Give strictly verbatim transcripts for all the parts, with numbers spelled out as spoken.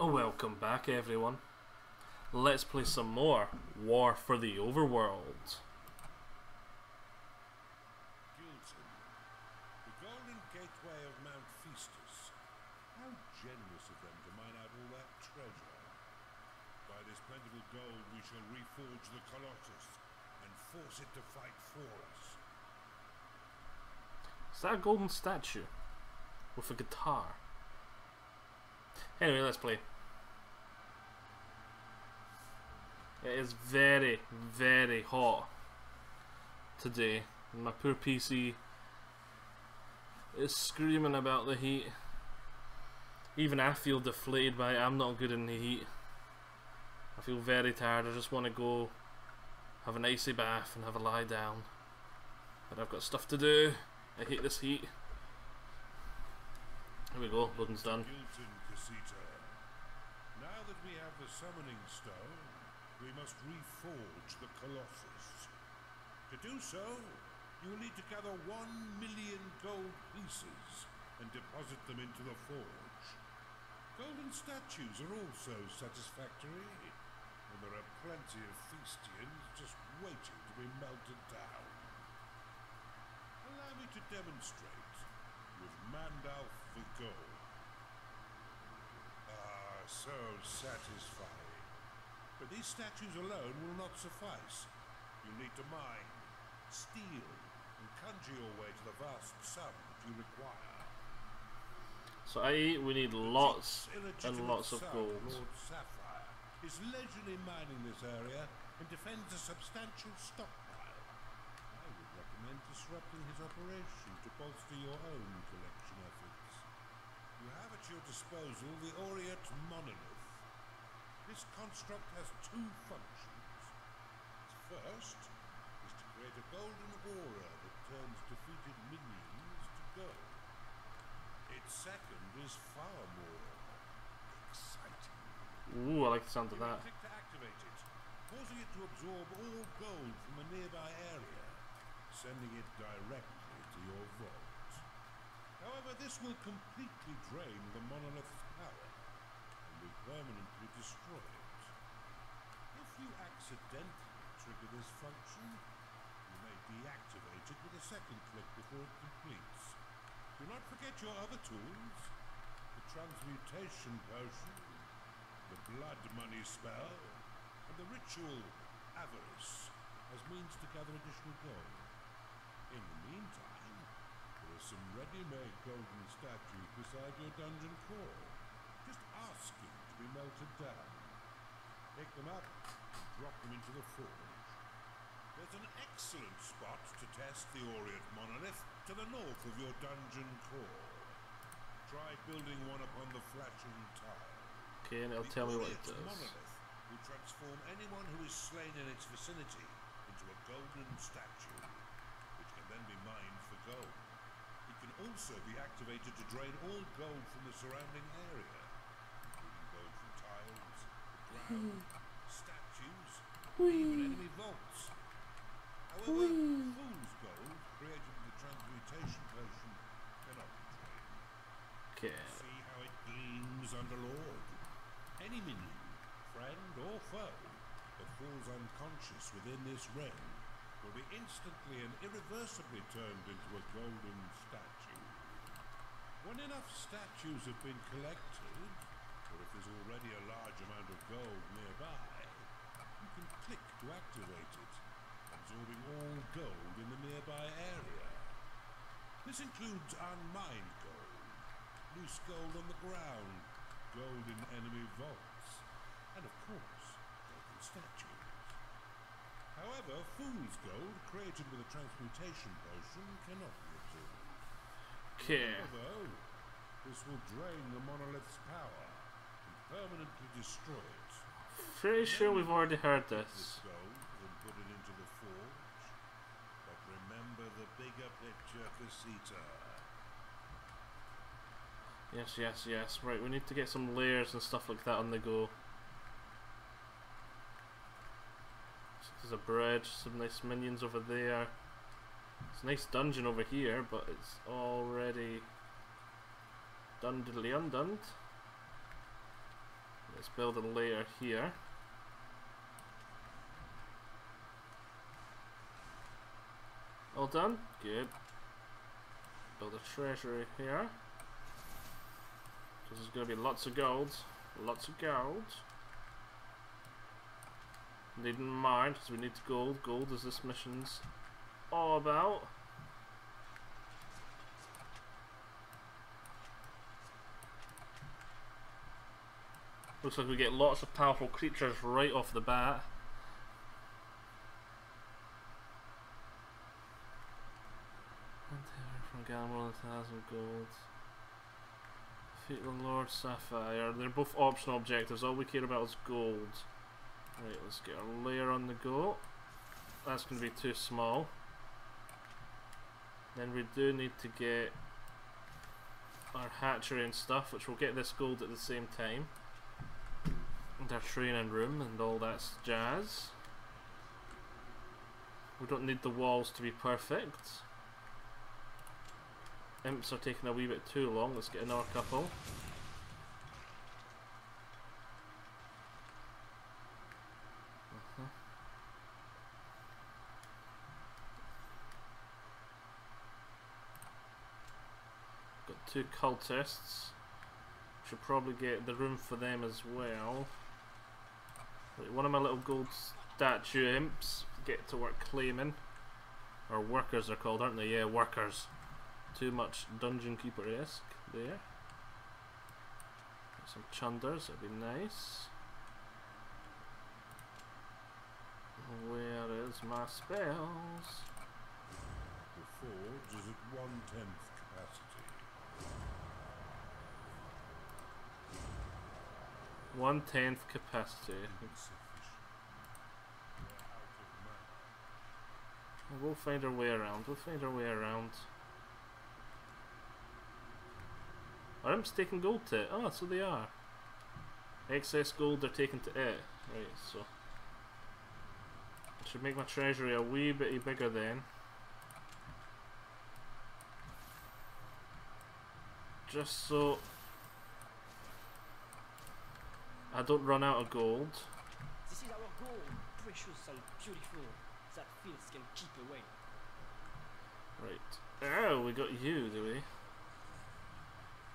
Welcome back, everyone. Let's play some more War for the Overworld. Gilton, the golden gateway of Mount Feestus. How generous of them to mine out all that treasure. By this plentiful gold we shall reforge the Colossus and force it to fight for us. Is that a golden statue? With a guitar? Anyway, let's play. It is very, very hot today. My poor P C is screaming about the heat. Even I feel deflated by it. I'm not good in the heat. I feel very tired. I just want to go have an icy bath and have a lie down. But I've got stuff to do. I hate this heat. Here we go, loading's done. Now that we have the summoning stone, we must reforge the Colossus. To do so, you will need to gather one million gold pieces and deposit them into the forge. Golden statues are also satisfactory, and there are plenty of Feastians just waiting to be melted down. Allow me to demonstrate with Mandalf the gold. Ah, so satisfying. But these statues alone will not suffice. You'll need to mine, steal, and conjure your way to the vast sum that you require. So I, we need lots and lots of gold. Lord Sapphire is leisurely mining this area and defends a substantial stockpile. Disrupting his operation to bolster your own collection efforts. You have at your disposal the Orient Monolith. This construct has two functions. Its first is to create a golden aura that turns defeated minions to gold. Its second is far more exciting. Ooh, I like the sound of that. Click to activate it, causing it to absorb all gold from a nearby area, sending it directly to your vault. However, this will completely drain the monolith's power and will permanently destroy it. If you accidentally trigger this function, you may deactivate it with a second click before it completes. Do not forget your other tools, the transmutation potion, the blood money spell, and the ritual avarice as means to gather additional gold. In the meantime, there are some ready-made golden statues beside your dungeon core, just asking to be melted down. Pick them up and drop them into the forge. There's an excellent spot to test the Orient Monolith to the north of your dungeon core. Try building one upon the flashing tile. Okay, and it'll the tell me what it does. The Monolith will transform anyone who is slain in its vicinity into a golden statue. Then be mined for gold. It can also be activated to drain all gold from the surrounding area, including gold from tiles, the ground, statues, and even enemy vaults. However, fool's gold created with the transmutation potion cannot be drained. Okay. See how it gleams under Lord. Any minion, friend or foe, that falls unconscious within this ring will be instantly and irreversibly turned into a golden statue. When enough statues have been collected, or if there's already a large amount of gold nearby, you can click to activate it, absorbing all gold in the nearby area. This includes unmined gold, loose gold on the ground, gold in enemy vaults, and of course, golden statues. However, fool's gold created with a transmutation potion cannot be absorbed. Okay. Although, this will drain the monolith's power and permanently destroy it. Pretty sure we've already heard this. This gold and put it into the forge. But remember the bigger picture, Casita. Yes, yes, yes. Right, we need to get some layers and stuff like that on the go. There's a bridge, some nice minions over there. It's a nice dungeon over here, but it's already done diddly undone. Let's build a layer here. All done? Good. Build a treasury here. Because there's going to be lots of gold. Lots of gold. Needn't mind, because we need gold. Gold is this mission's all about. Looks like we get lots of powerful creatures right off the bat. From Gamble and a thousand gold. Defeat the Lord Sapphire. They're both optional objectives. All we care about is gold. Right, let's get a layer on the go. That's going to be too small. Then we do need to get our hatchery and stuff, which will get this gold at the same time. Our training room and all that jazz. We don't need the walls to be perfect. Imps are taking a wee bit too long. Let's get another couple. Uh-huh. Got two cultists. Should probably get the room for them as well. One of my little gold statue imps get to work claiming, or workers they're called, aren't they? Yeah, workers. Too much Dungeon Keeper-esque there. Some chunders, that'd be nice. Where is my spells? The forge is at one tenth capacity. One tenth capacity. We'll find our way around. We'll find our way around. Are imps taking gold to it? Oh, so they are. Excess gold they're taking to it. Right, so. I should make my treasury a wee bit bigger then. Just so I don't run out of gold. This is our gold, precious and beautiful. That fields can keep away. Right. Oh, we got you, do we?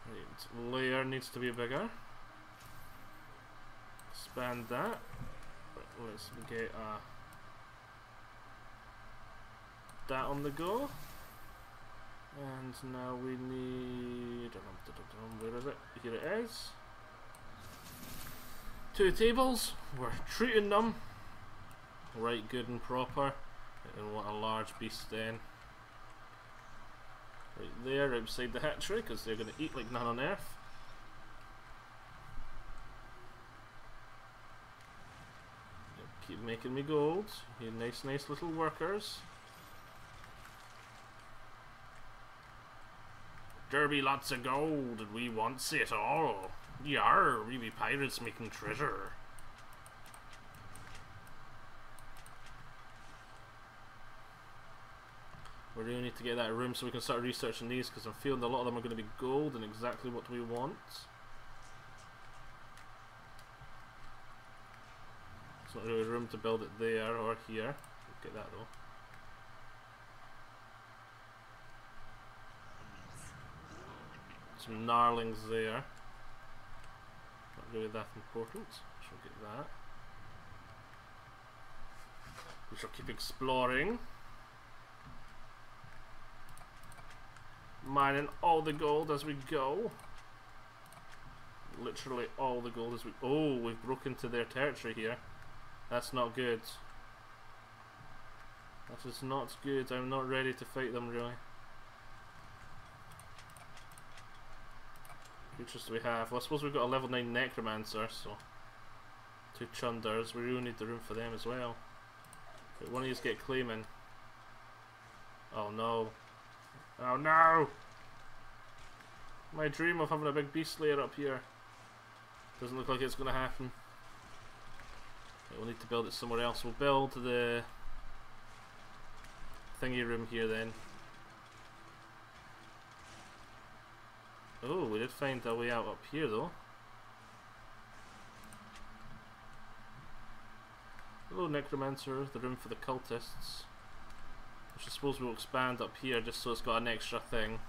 Right. Layer needs to be bigger. Expand that. Right, let's get uh, that on the go. And now we need. Where is it? Here it is. Two tables. We're treating them. Right, good and proper. And what a large beast then. Right there, outside the hatchery, because they're going to eat like none on earth. Keep making me gold. You nice, nice little workers. Derby, lots of gold, and we wants it all. Yar, we be pirates making treasure. We really need to get that room so we can start researching these, because I'm feeling a lot of them are going to be gold and exactly what we want. There's not really room to build it there or here. We'll get that though. Some gnarlings there. Not really that important. Shall get that. We shall keep exploring. Mining all the gold as we go. Literally all the gold as we... Oh, we've broken into their territory here. That's not good. That is not good. I'm not ready to fight them, really. Creatures do we have? Well, I suppose we've got a level nine necromancer, so... Two chunders. We really need the room for them as well. But one of these get claiming. Oh, no. Oh no! My dream of having a big beast layer up here doesn't look like it's going to happen. Okay, we'll need to build it somewhere else. We'll build the thingy room here then. Oh, we did find a way out up here though. Hello Necromancer, the room for the cultists. Which I suppose we'll expand up here just so it's got an extra thing.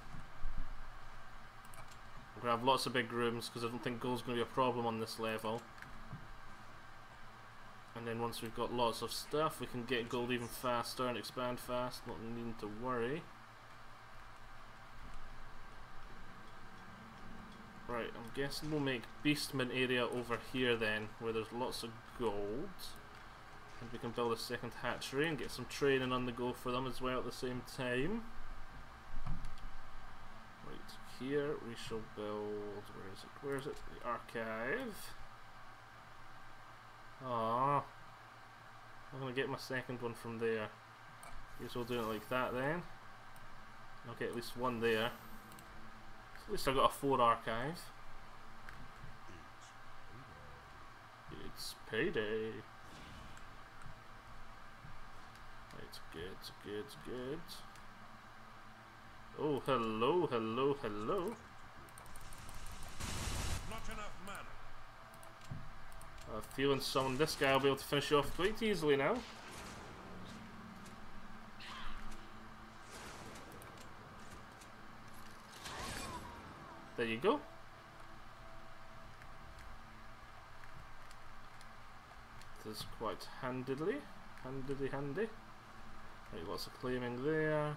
We're going to have lots of big rooms because I don't think gold's going to be a problem on this level. And then once we've got lots of stuff, we can get gold even faster and expand fast, not needing to worry. Right, I'm guessing we'll make Beastman area over here then, where there's lots of gold. And we can build a second hatchery and get some training on the go for them as well at the same time. Right, here we shall build, where is it, where is it, the archive. Aww, I'm going to get my second one from there. Guess we'll do it like that then. I'll get at least one there. So at least I've got a four archive. It's payday. It's good, good, good. Oh, hello, hello, hello. Not enough mana. I have a feeling someone, this guy will be able to finish off quite easily now. There you go. This is quite handily, handily, handy. Right, lots of claiming there.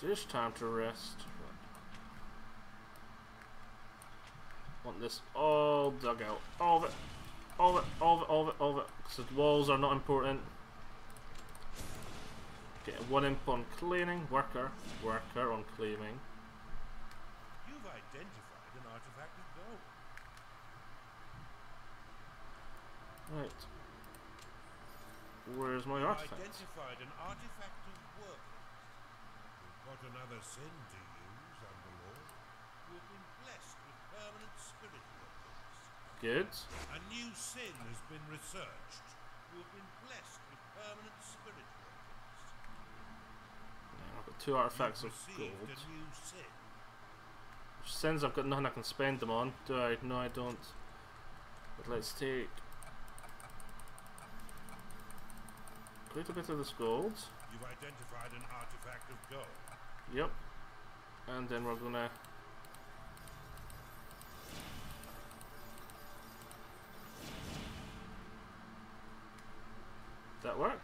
Just time to rest. Right. Want this all dug out. All of it. All of it, all of it, all of it, all of it. Because the walls are not important. Get one imp on claiming. Worker. Worker on claiming. You've identified an artifact of gold. Right. Where's my artifact? You've identified an artifact of work. What another sin to use, Underlord? You have been blessed with permanent spirit weapons. Good. A new sin has been researched. You have been blessed with permanent spirit weapons. Now I've got two artifacts of gold. Which sins I've got nothing I can spend them on, do I? No, I don't. But let's take quite a bit of this gold. You've identified an artifact of gold. Yep. And then we're gonna that work?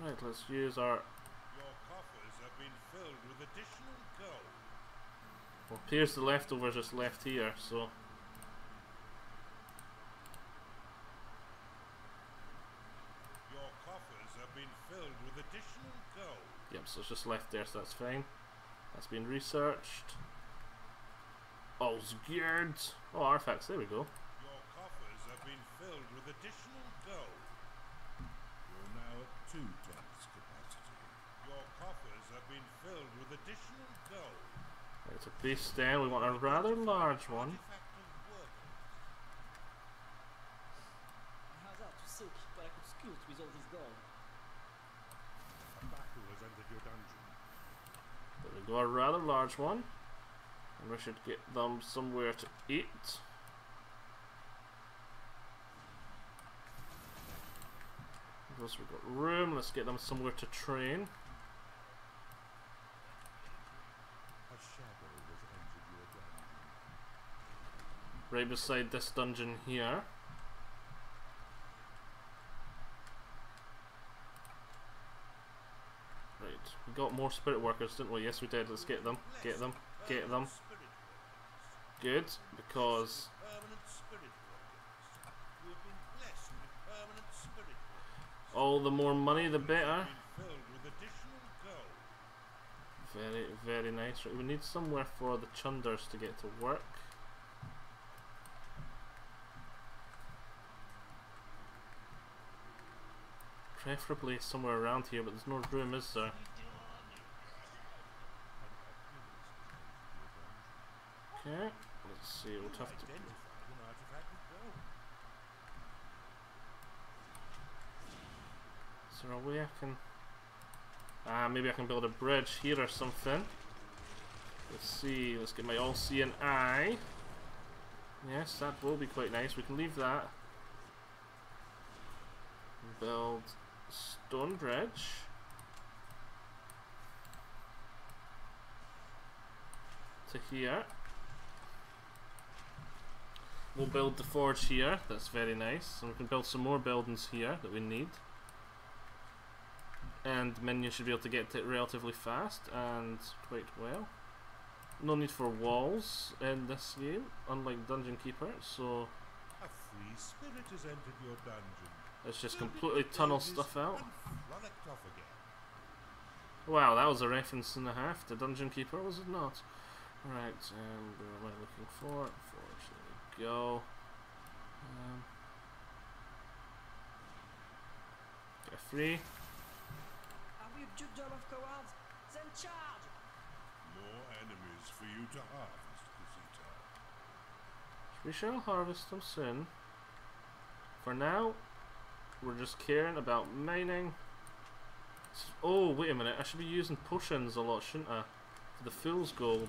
Right, let's use our Your coffers have been filled with additional gold. Well, here's the leftovers just left here, so so it's just left there, so that's fine. That's been researched. All's good. Oh, artifacts, there we go. Your coffers have been filled with additional gold. You're now at two times capacity. Your coffers have been filled with additional gold. It's a beast there. We want a rather large one. How's that to seek, but I could scoot with all his gold. Your dungeon. There we go, a rather large one. And we should get them somewhere to eat. Because we've got room, let's get them somewhere to train. Right beside this dungeon here. We got more spirit workers, didn't we? Yes, we did. Let's get them. Get them. Get them. Good, because all the more money, the better. Very, very nice. Right, we need somewhere for the Chunders to get to work. Preferably somewhere around here, but there's no room, is there? Okay, let's see, we'll have to... Is there a way I can... Uh, maybe I can build a bridge here or something. Let's see, let's get my all-seeing eye. Yes, that will be quite nice. We can leave that. Build stone bridge. To here. We'll build the forge here, that's very nice. And we can build some more buildings here that we need. And minions should be able to get to it relatively fast and quite well. No need for walls in this game, unlike Dungeon Keeper, so... A free spirit has entered your dungeon. Let's just completely tunnel stuff out. Wow, that was a reference and a half to Dungeon Keeper, was it not? Right, um, where am I looking for? Forge, there we go. Um, get a free. More enemies for you to harvest, Kuzita. We shall harvest them soon. For now, we're just caring about mining. Oh, wait a minute. I should be using potions a lot, shouldn't I? For the Fool's Gold.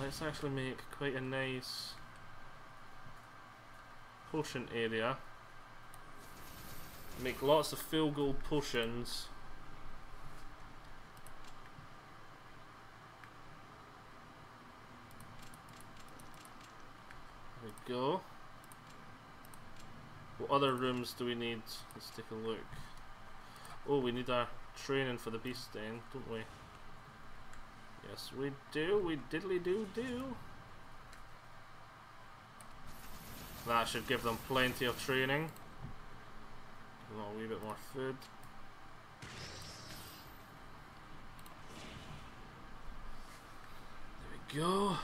Let's actually make quite a nice potion area. Make lots of Fool's Gold potions. Go. What other rooms do we need? Let's take a look. Oh, we need our training for the beast then, don't we? Yes, we do. We diddly do do. That should give them plenty of training. Give them a wee bit more food. There we go.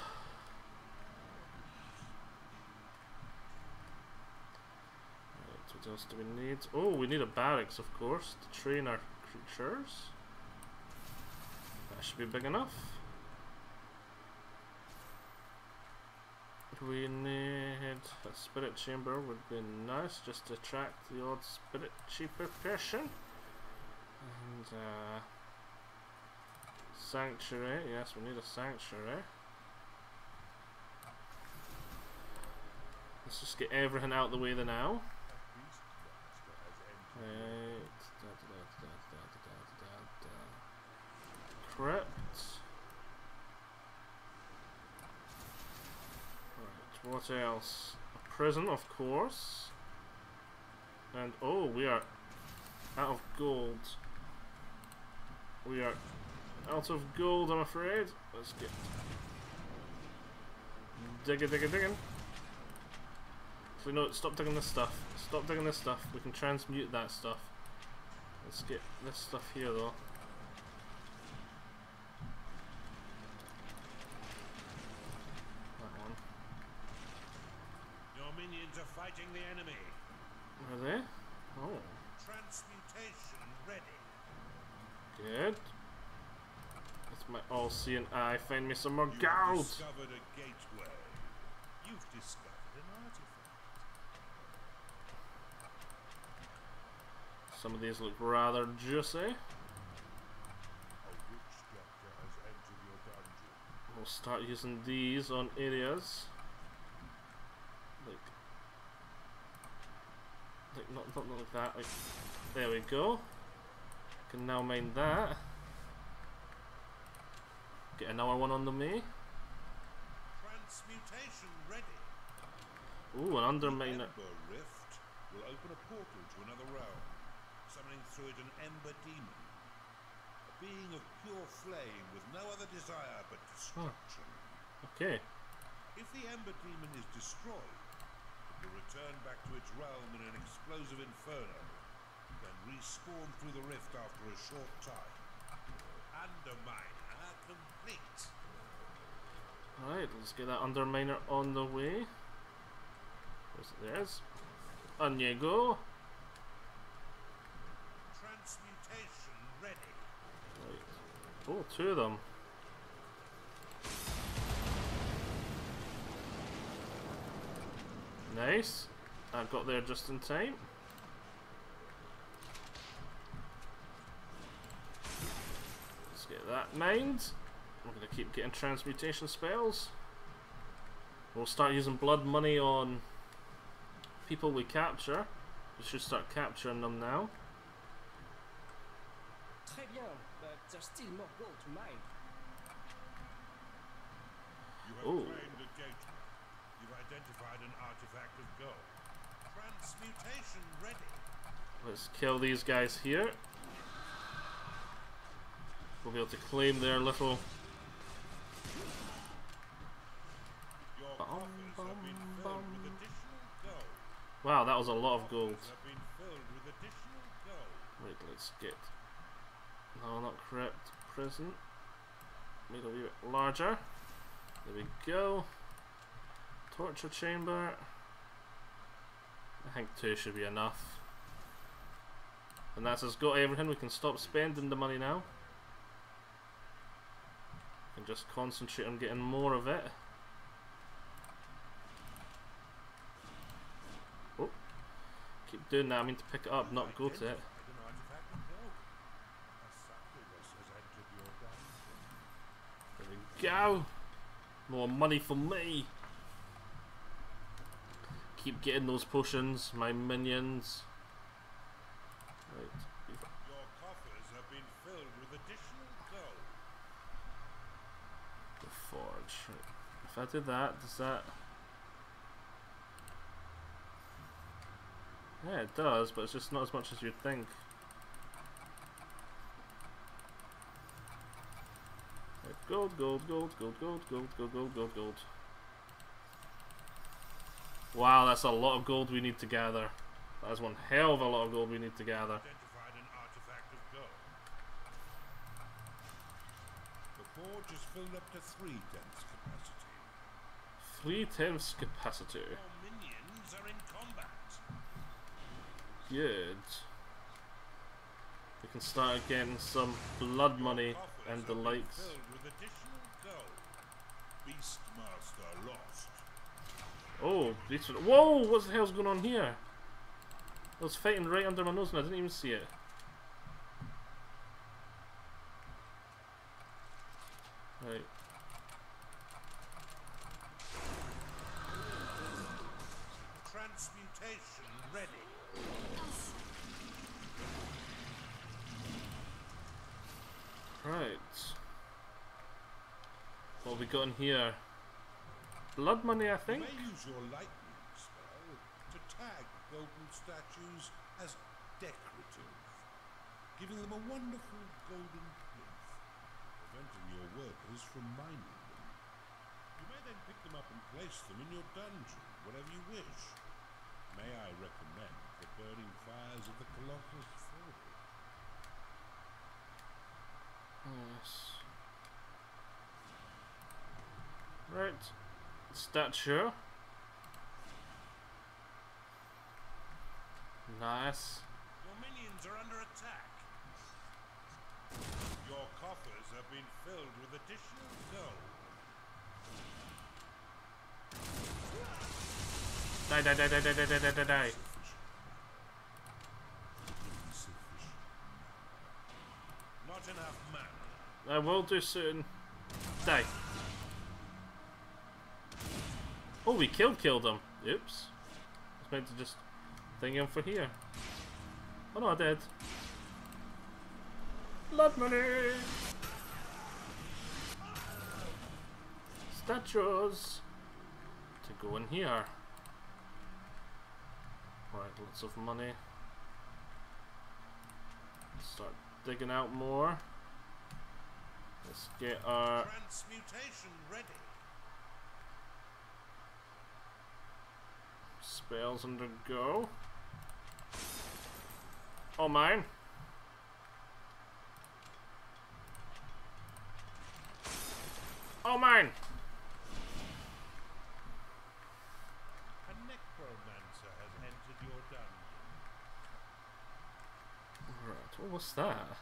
What else do we need? Oh, we need a barracks, of course, to train our creatures. That should be big enough. We need a spirit chamber, would be nice, just to attract the odd spirit cheaper person. And uh, sanctuary, yes, we need a sanctuary. Let's just get everything out of the way there now. Right. Da, da, da, da, da, da, da, da. Crypt. Right, what else? A prison, of course. And oh, we are out of gold. We are out of gold, I'm afraid. Let's get digging, digging, digging. So no, stop digging this stuff. Stop digging this stuff. We can transmute that stuff. Let's get this stuff here though. That one. Your minions are fighting the enemy. Are they? Oh. Transmutation ready. Good. That's my all-seeing eye. Find me some more gold. You've discovered a gateway. You've discovered an artifact. Some of these look rather juicy. We'll start using these on areas. Like, like not, not like that. Like, there we go. Can now mine that. Get another one on the me. Transmutation ready. Ooh, an underminer. Rift will open a portal to another realm. Summoning through it an ember demon, a being of pure flame with no other desire but destruction. Huh. Okay. If the ember demon is destroyed, it will return back to its realm in an explosive inferno, then respawn through the rift after a short time. Underminer complete. All right, let's get that underminer on the way. Where's it? There it is. On you go. Oh, two of them. Nice. I got there just in time. that in mind. We're going to keep getting transmutation spells. We'll start using blood money on people we capture. We should start capturing them now. Très bien, but there's still more gold to mine. You have oh. claimed a gate. You've identified an artifact of gold. Transmutation ready. Let's kill these guys here. We'll be able to claim their little. Bum, bum, bum. Wow, that was a lot of gold. Wait, let's get. No, not correct. Prison. Make it a wee bit larger. There we go. Torture chamber. I think two should be enough. And that's us got everything. We can stop spending the money now. We can just concentrate on getting more of it. Oh. Keep doing that. I mean to pick it up, not go to it. Go! More money for me! Keep getting those potions, my minions. Right. Your coffers have been filled with additional gold. The forge. If I did that, does that... Yeah, it does, but it's just not as much as you'd think. Gold, gold, gold, gold, gold, gold, gold, gold, gold, gold. Wow, that's a lot of gold we need to gather. That's one hell of a lot of gold we need to gather. Identified an artifact of gold. The forge is filled up to three tenths capacity. Three tenths capacity. Your minions are in combat. Good. We can start getting some blood money and the likes. Oh, these are, whoa! What the hell's going on here? I was fighting right under my nose and I didn't even see it. Right. Transmutation ready. Right. What have we got in here? Blood money, I think. You may use your lightning spell to tag golden statues as decorative, giving them a wonderful golden plinth, preventing your workers from mining them. You may then pick them up and place them in your dungeon, wherever you wish. May I recommend the burning fires of the Colossus Forge? Yes. Right. Statue. Nice. Your minions are under attack. Your coffers have been filled with additional gold. Die, die, die, die, die, die, die, die, die. Not enough mana. I will do soon. Die. Oh, we killed killed him. Oops. I was meant to just thing him for here. Oh no, I did. Blood money. Statues to go in here. Right, lots of money. Start digging out more. Let's get our transmutation ready. Spells under go. Oh mine. Oh mine. A necromancer has entered your dungeon. Right, what was that?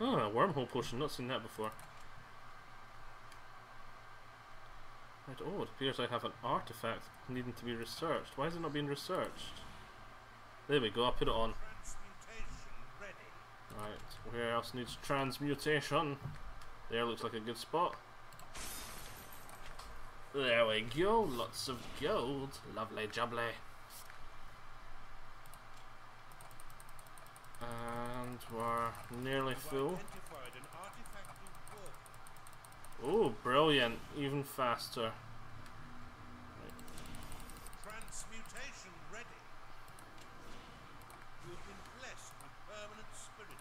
Oh, a wormhole potion, not seen that before. Right, oh, it appears I have an artifact needing to be researched. Why is it not being researched? There we go, I'll put it on. Right, where else needs transmutation? There looks like a good spot. There we go, lots of gold. Lovely jubbly. And we're nearly full. Oh, brilliant. Even faster. Transmutation ready. You have been blessed with permanent spirit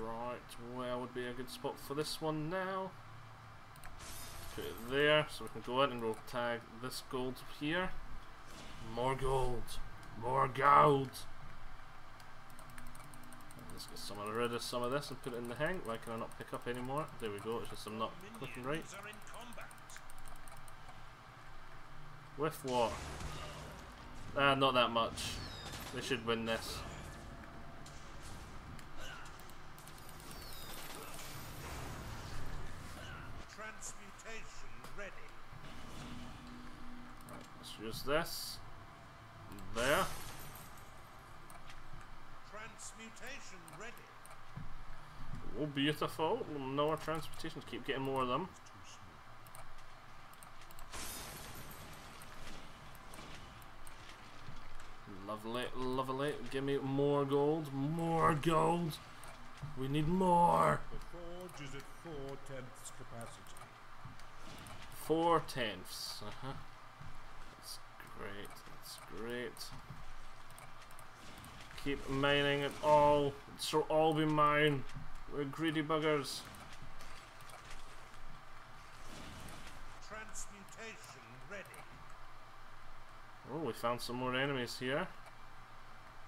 weapons. Right, right. Where would be a good spot for this one now? Put it there so we can go in and we'll tag this gold here. More gold. More gold. Let's get some rid of some of this and put it in the hang. Why can I not pick up anymore? There we go, it's just I'm not clicking right. With what? Ah, not that much. They should win this. Transmutation ready. Right, let's use this. There. Transmutation ready. Oh, beautiful. No, our transmutations keep getting more of them. Lovely, lovely. Give me more gold. More gold. We need more. The forge is at four tenths capacity. Four tenths. Uh huh. That's great. That's great. Keep mining it all. It shall all be mine. We're greedy buggers. Transmutation ready. Oh, we found some more enemies here.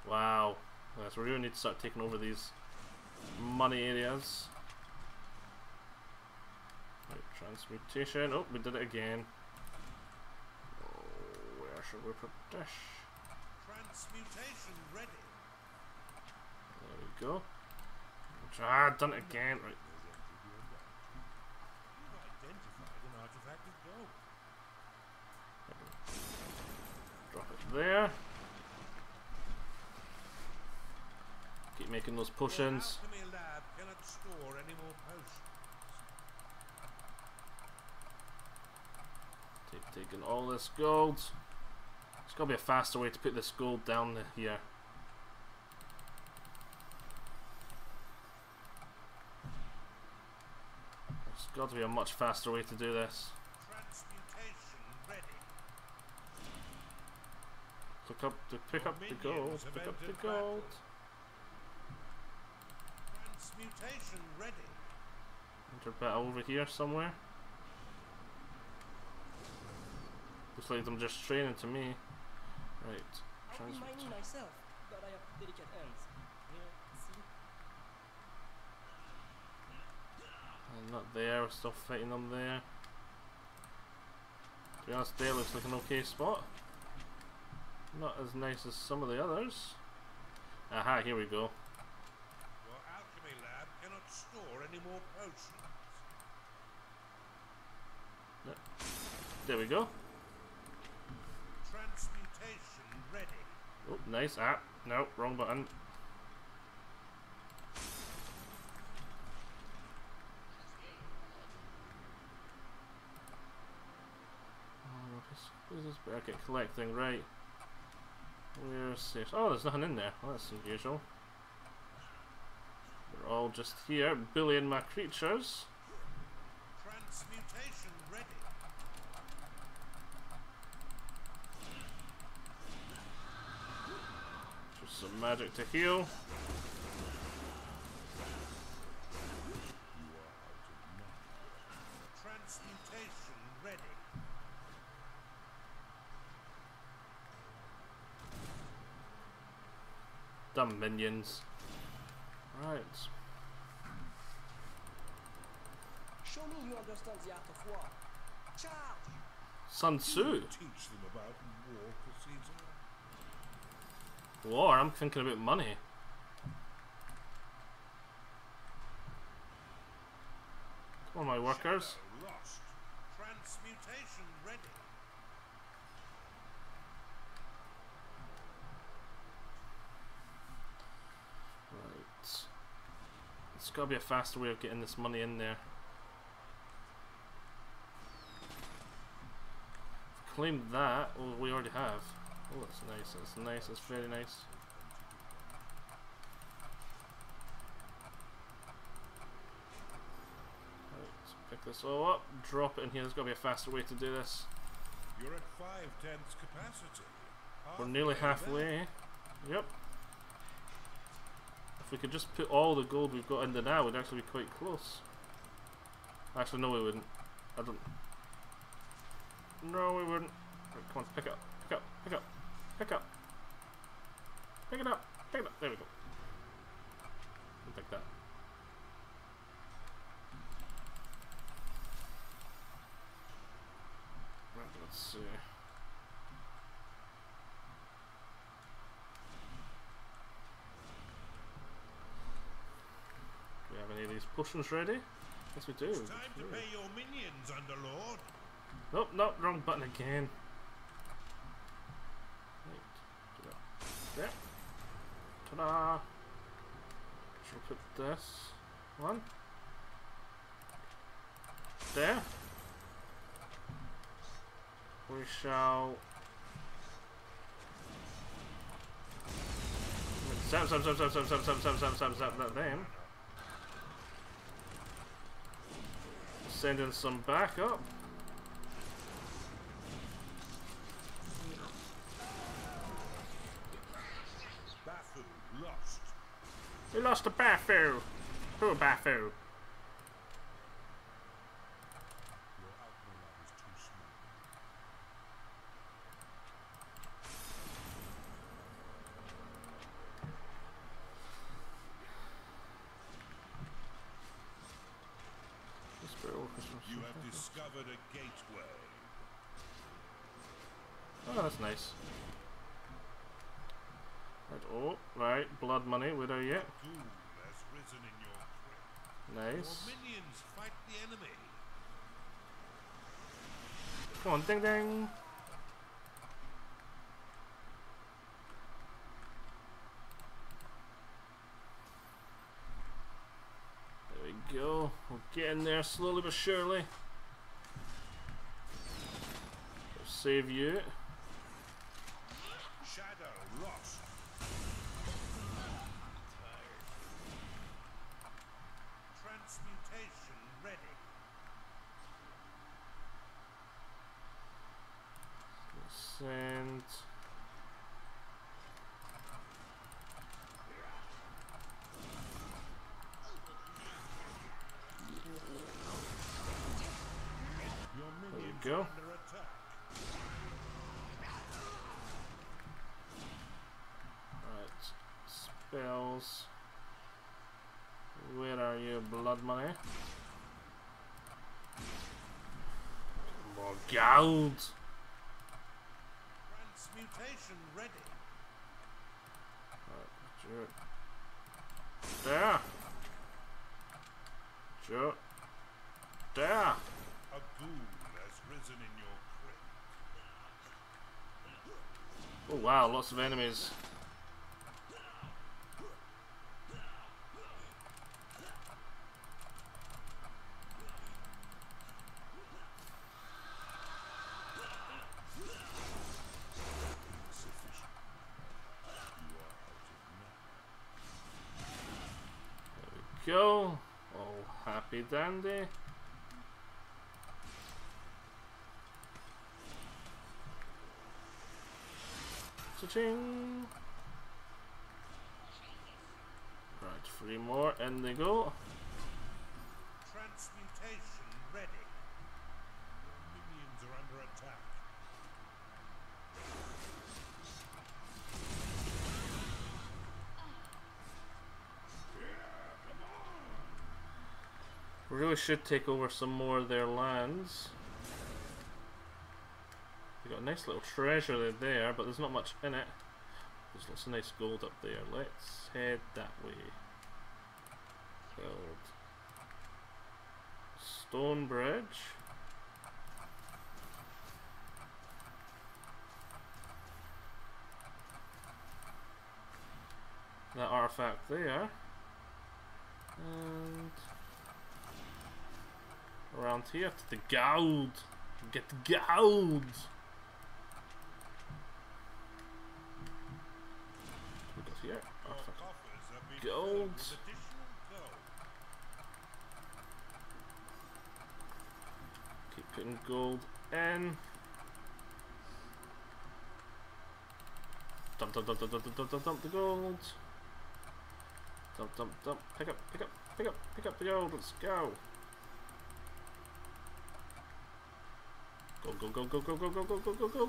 Wow. Yes, we're going to need to start taking over these money areas. Right, transmutation. Oh, we did it again. Oh, where should we put this? Transmutation ready. There we go. Ah, I've done it again. Right. You've identified an artifact of gold. Drop it there. Keep making those potions. Your alchemy lab cannot store any more potions. Take, taking all this gold. There's got to be a faster way to put this gold down here. There's got to be a much faster way to do this. Pick up the pick up the gold. Pick up the gold. Transmutation ready. Enter battle over here somewhere. Looks like I'm just training to me. Right. Transmutation. I'm not there. We're still fighting them there. To be honest, there looks like an okay spot. Not as nice as some of the others. Aha, here we go. Your alchemy lab cannot store any more potions. No. There we go. Transmutation ready. Oh, nice. Ah, no, wrong button. Oh, what is this? Better get collecting, right. We're safe. Oh, there's nothing in there. Well, that's unusual. They're all just here, bullying my creatures. Transmutation ready. Just some magic to heal. Transmutation ready. Dumb minions. Right. Show me you understand the art of war. Charge. Sun Tzu. Teach them about war procedure. War. I'm thinking about money. Come on, my workers. Lost. Transmutation ready. gotta be a faster way of getting this money in there. Claim that. Oh, we already have. Oh, that's nice. That's nice. That's very nice. Let's pick this all up. Drop it in here. There's gotta be a faster way to do this. You're at five tenths capacity. We're nearly halfway. Yep. If we could just put all the gold we've got into now, we'd actually be quite close. Actually, no, we wouldn't. I don't. No, we wouldn't. Right, come on, pick up, pick up, pick up, pick up, pick it up, pick it up. There we go. I'll pick that. Right, let's see. Do we have any of these potions ready? Yes, we do. It's time to pay your minions, Underlord. Nope, nope, wrong button again. Right, do that. There. Ta-da! Shall put this one there. We shall. Zap, zap, zap, zap, zap, zap, zap, zap, zap, zap, zap that then. Send in some backup. We lost a Bafu! Poor Bafu! You have discovered a gateway. Oh, that's nice. Oh, right, blood money, widow yet. Nice. Come on, ding ding. There we go. We're getting there slowly but surely. We'll save you. And there you go. Right, spells. Where are you, blood money? Come on, gold. Mutation ready. Right, sure. There. Sure. There. A boom has risen in your crypt. Oh wow, lots of enemies. Go! Oh, happy dandy! Cha-ching! Right, three more, and they go. Transmutation ready. Minions are under attack. We really should take over some more of their lands. We got a nice little treasure there, but there's not much in it. There's lots of nice gold up there. Let's head that way. Gold. Stone Bridge. That artifact there. And around here to the gold. Get the gold. We got here. Oh, fuck. Gold. Keep putting gold in. Dump, dump, dump, dump, dump, dump, dump, dump the gold. Dump, dump, dump. Pick up, pick up, pick up, pick up the gold. Let's go. Go, go, go, go, go, go, go, go, go, go, go.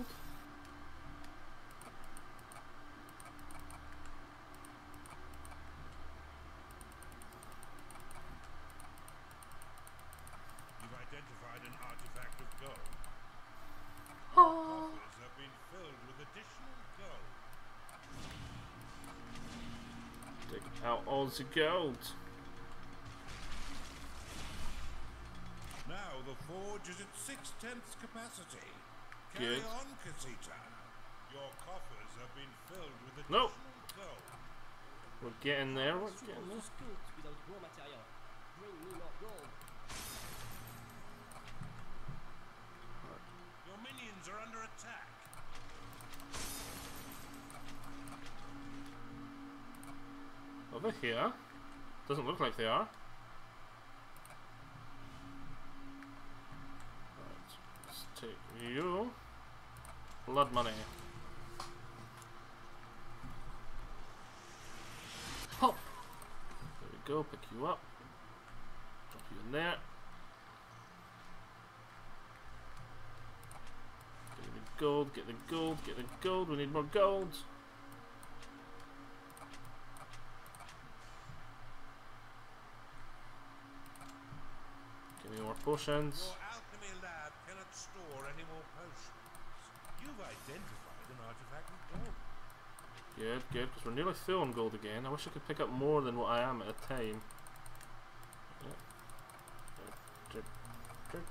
You've identified an artifact of gold. Oh. Coffers have been filled with additional gold. Take out all the gold. Now the forge is at six-tenths capacity. Carry Good. on, Casita. Your coffers have been filled with additional nope. gold. We're getting there, we're getting there. Without raw material. Bring me more gold. Your minions are under attack. Over here? Doesn't look like they are. Take you. Blood money. Hop! There we go, pick you up. Drop you in there. Get the gold, get the gold, get the gold. We need more gold. Give me more potions. Store any more potions. You've identified an artifact of gold. Good, good, because we're nearly full on gold again. I wish I could pick up more than what I am at a time. Drip, drip, drip,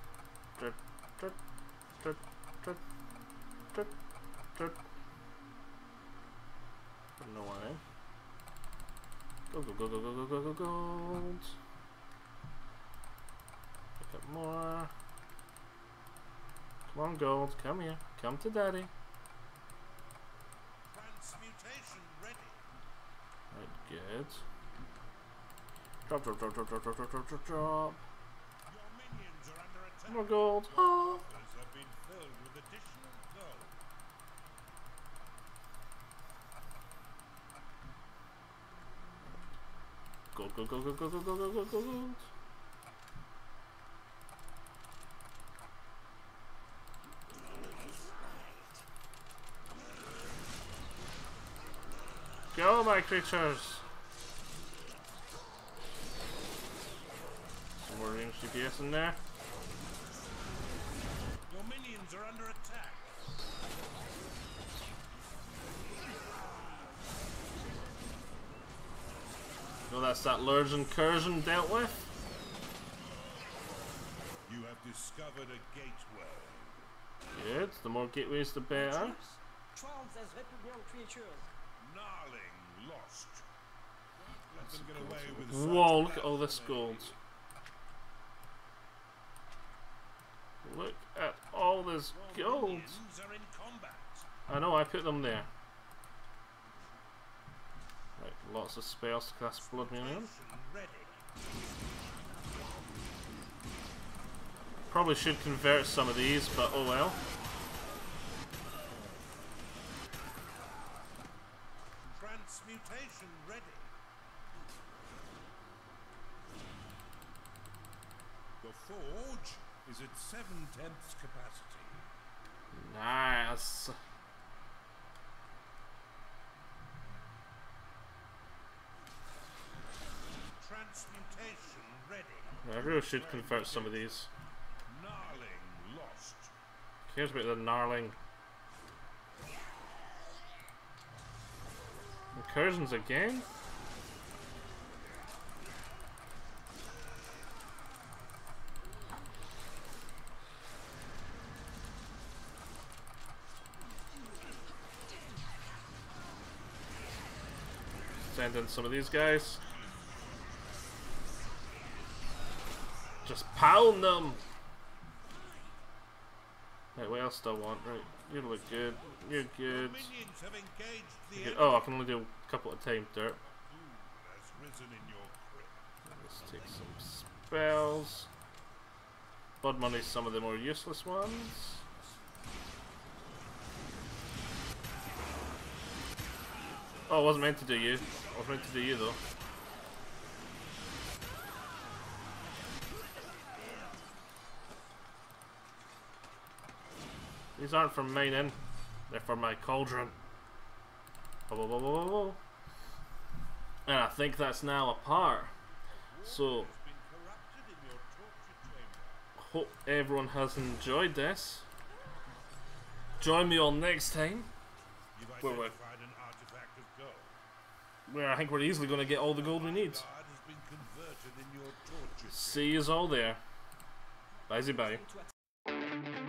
drip, drip, drip, drip, drip. No way. Go, go, go, go, go, go, go, go, gold. Pick up more. Come on, gold, come here, come to daddy. Transmutation ready. Right, good. Drop, drop, drop, drop, drop, drop, drop, drop, drop. More gold. Oh. Have been filled with additional gold. Gold, gold, gold, gold, gold, gold, gold, gold, gold, gold. Go, my creatures! Some more range G P S in there. Your minions are under attack. No, that's that Lurge Incursion dealt with. You have discovered a gateway. Good. The more gateways, the better. Trolls as reprobable creatures. Gnarling lost. Let them get away with whoa, look at all this gold. Look at all this gold. I know, I put them there. Right, lots of spells to cast blood minion. Probably should convert some of these, but oh well. Transmutation ready. The forge is at seven tenths capacity. Nice. Transmutation ready. I really should convert some of these. Gnarling lost. Cares about the gnarling. Incursions again? Send in some of these guys. Just pound them! Right, what else do I want? Right, you look good. You're good. You're good. Oh, I can only do a couple at a time, Dirt. Let's take some spells. Blood money's some of the more useless ones. Oh, I wasn't meant to do you. I was meant to do you, though. These aren't from mine in. They're from my cauldron. Oh, oh, oh, oh, oh. And I think that's now a par. So, hope everyone has enjoyed this. Join me on next time. Where, we're, where I think we're easily going to get all the gold we need. See you all there. Bye-bye.